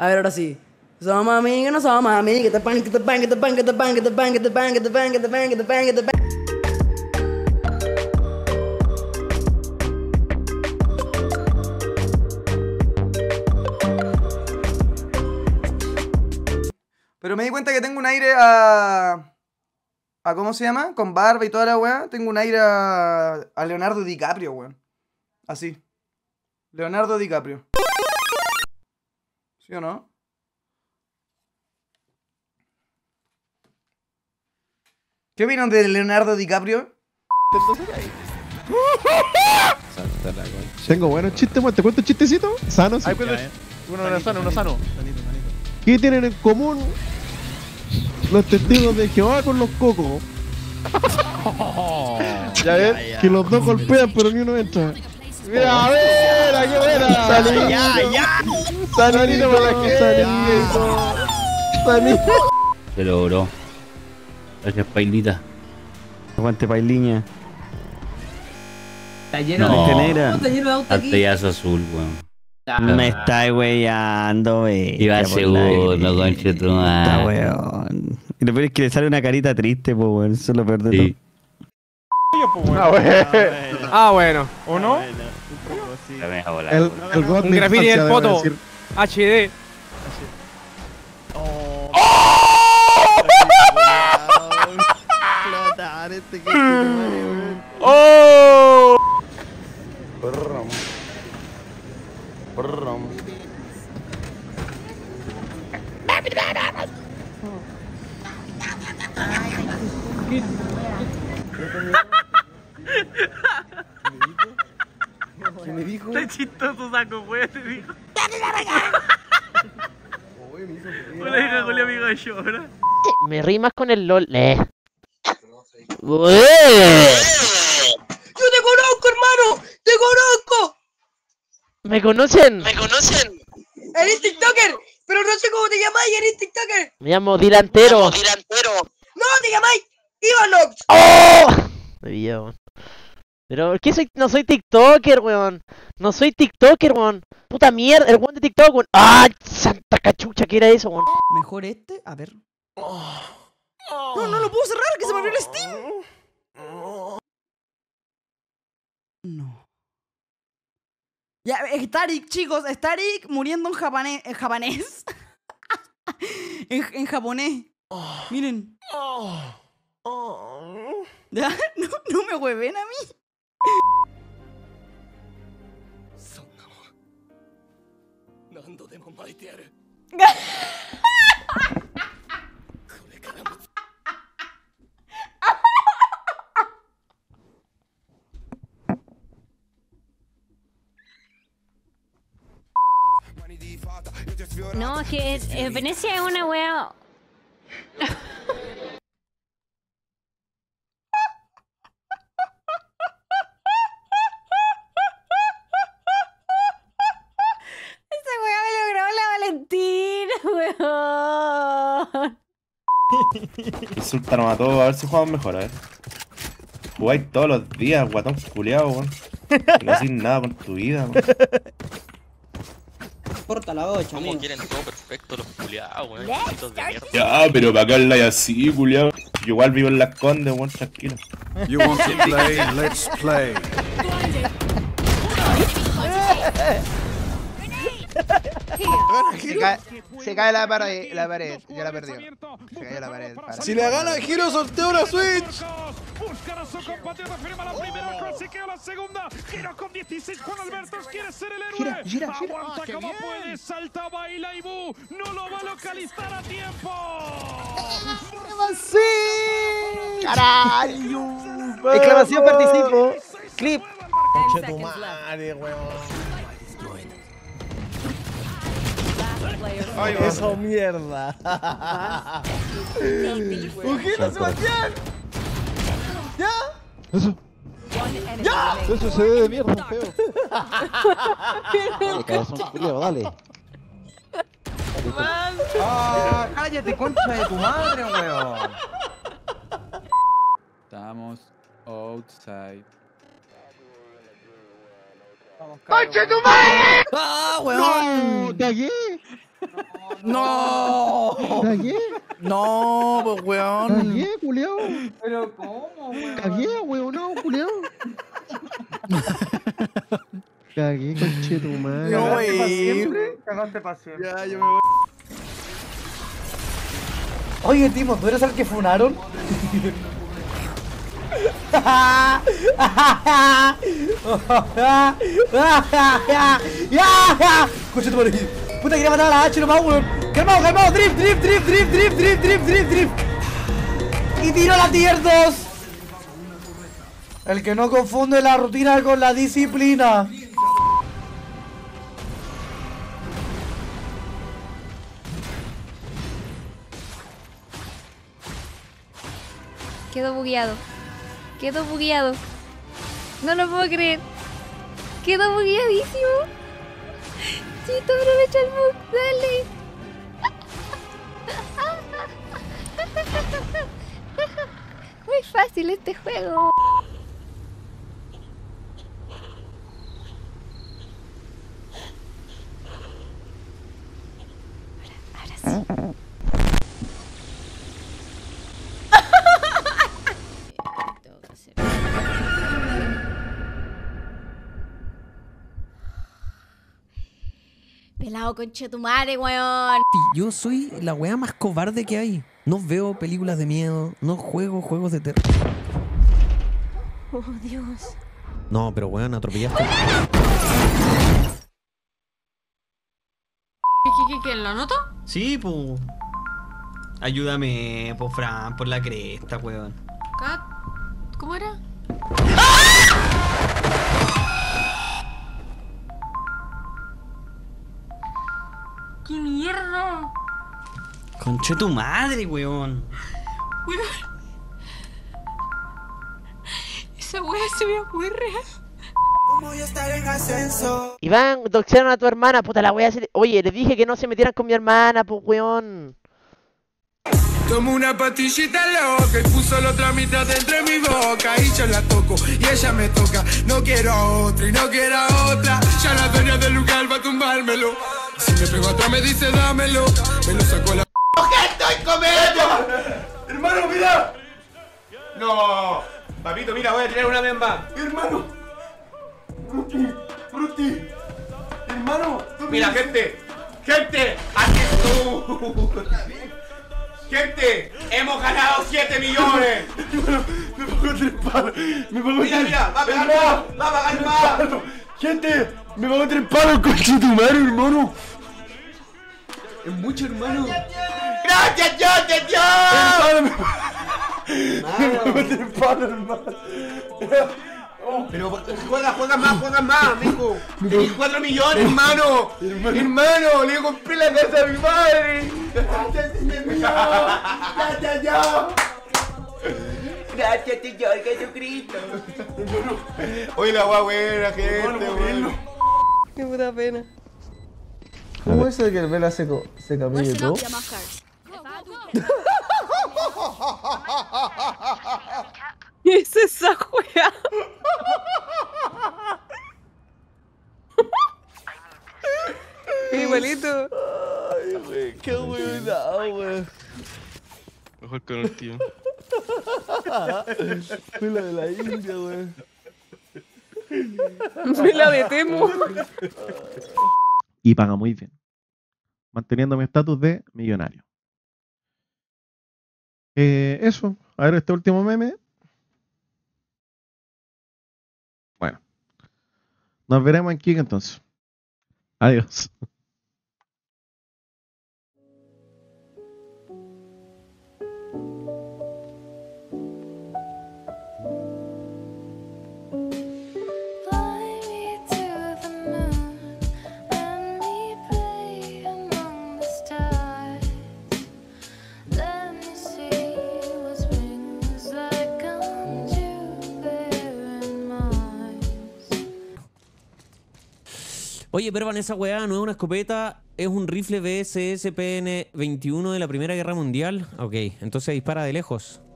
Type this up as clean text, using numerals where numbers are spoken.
A ver, ahora sí. Somos amigos, no somos amigos. Que te pan, que te pan, que te pan, que te pan, que te pan, que te pan, que te pan, que te pan, que te pan, que te pan. Pero me di cuenta que tengo un aire a... ¿Cómo se llama? Con barba y toda la weá. Tengo un aire a Leonardo DiCaprio, weón. Así. Leonardo DiCaprio. ¿Sí o no? ¿Qué opinan de Leonardo DiCaprio? Tengo buenos chistes, weón. ¿Te cuento un chistecito? ¿Sano? Sí. Uno sano, uno sano. ¿Qué tienen en común los testigos de Jehová con los cocos? Ya ves, que los dos golpean pero ni uno entra. Mira, a ver, aquí buena. Saludito, saludito para la gente. Saludito. Se logró. Gracias, Pailita. Aguante, Pailiña. Está lleno de negra. Está lleno de auto aquí. Artellazo azul, weón. Me estáis weyando, wey. Iba seguro, conchetumar. Está weón. Y lo peor es que le sale una carita triste, pues weón. Eso es lo peor de sí. Todo. Ah, bueno. Ah, bueno. ¿O no? El graffiti del poto. HD. ¡Oh! ¡Oh! ¿Qué me dijo? Está chistoso saco, pues, te dijo. Hola, hola, amigo de yo, ¿verdad? Me rimas con el LOL. ¡Yo te conozco, hermano! ¡Te conozco! ¿Me conocen? ¿Me conocen? ¡Eres TikToker! ¡Pero no sé cómo te llamáis! ¡Eres TikToker! Me llamo Dylantero. ¡No, te llamáis Ivanockss! ¡Oh! Me vio. Pero, ¿por qué soy? No soy TikToker, weón. No soy TikToker, weón. Puta mierda, el weón de TikTok, weón. ¡Ah! ¡Santa cachucha! ¿Qué era eso, weón? Mejor este, a ver. Oh. Oh. No, no lo puedo cerrar, que se me abrió el Steam. No. Ya, Starik, chicos, Starik muriendo en japonés. En japonés. En japonés. Oh. Miren. Oh. Oh. ¿Ya? No, no me hueven a mí. No, que Venecia es una wea. Insultaron a todos, a ver si jugamos mejor, a ver. Jugáis todos los días, guatón culiado, weón. No hacís nada con tu vida, weón. Porta la 8, ¿cómo amigo? Quieren todo perfecto los culiados, weón. Ya, pero para acá el live así, culiado. Yo igual vivo en Las Condes, weón, tranquilo. You want to play, let's play. Se cae la pared, ya la perdió. Se cayó la pared. Para. Si le gana el giro, sorteo una Switch. Buscar a su compatriota, firma la primera, consigue la segunda. Giro con 16, Juan Alberto quiere ser el héroe. Gira. Aguanta como puede, salta, baila y bu. No lo va a localizar a tiempo. ¡Sí! ¡Carayo! Exclamación, participo. Clip. Concha tu madre, weón. Ay, eso mierda. ¡Ujito, Sebastián! ¿Ya? Eso. ¡Ya! Eso se ve de mierda, feo. Dale, cabezón, culeo, dale. ¡Ah! ¡Cállate, concha de tu madre, weón! Estamos outside. ¡Concha de tu madre! ¡Ah, weón! ¡No! ¡De aquí! ¡No! ¿Cagué? No, pues weón. ¿Cagué, culiao? ¿Pero cómo, weón? ¿Cagué, weón? No, culiao. Cagué, conchetumare. No, wey. ¿Cagaste para siempre? Cagaste para siempre. Ya, yo me voy. Oye, Timo, ¿tú eres el que funaron? Escucha tu mano aquí. Puta, quería matar a la H nomás, weón. Calmado, calmado, drift, drift, drift, drift, drift, drift, drift, drift, drift. Y tiro la tier 2. El que no confunde la rutina con la disciplina. Quedó bugueado. Quedó bugueado. No lo puedo creer. Quedó bugueadísimo. Chito, aprovecha el bug. Dale. Muy fácil este juego. Ahora sí. Pelado conchetumare, weón. Yo soy la weá más cobarde que hay. No veo películas de miedo, no juego juegos de terror. Oh, Dios. No, pero weón, atropellaste. ¿Qué? ¿Lo noto? Sí, po. Ayúdame, po, Fran, por la cresta, weón. Cat, ¿cómo era? ¡Qué mierda! Conche tu madre, weón. Weón. Esa weón se veía muy real. ¿Cómo yo estar en ascenso? Iván, doxearon a tu hermana, puta la weá. Oye, le dije que no se metieran con mi hermana, pues weón. Tomo una pastillita loca y puso la otra mitad dentro de mi boca. Y yo la toco y ella me toca. No quiero a otra y no quiero a otra. Ya la dueña del lugar va a tumbármelo. Si me pego atrás me dice dámelo. Me lo sacó la... ¡Que estoy comiendo! ¡Hermano, mira! ¡No! Papito, mira, voy a tirar una memba. ¡Hermano! ¡Bruti! ¡Bruti! ¡Hermano! Mira, gente. ¡Gente! ¡Aquí tú! ¡Gente! ¡Hemos ganado 7 millones! Hermano, me pagó 3 palos. Me pagó 3 palos. Mira, va a pegar más. Va a pagar más. ¡Gente! ¡Me pagó 3 palos, coche tu madre, hermano! ¡Es mucho, hermano! ¡Gracias, Dios, de Dios! ¡Me pagó 3 palos, hermano! Pero juega más, amigo. Tenés 4 millones, hermano. Hermano, le compré la casa a mi madre. Gracias, mío. Gracias, yo. Gracias, Señor Jesucristo. Oye, la guagua buena, gente, bueno. Qué puta pena. ¿Cómo es eso que el vela se camille todo? ¿Qué es esa juega? Igualito. Ay, wey, qué buena, wey. Mejor con el tío. Fue la de la India, wey. Fue la de Temu. Y paga muy bien. Manteniendo mi estatus de millonario. Eso. A ver este último meme. Bueno. Nos veremos en Kik entonces. Adiós. Oye, pero esa weá no es una escopeta, es un rifle BSS PN-21 de la Primera Guerra Mundial. Ok, entonces dispara de lejos.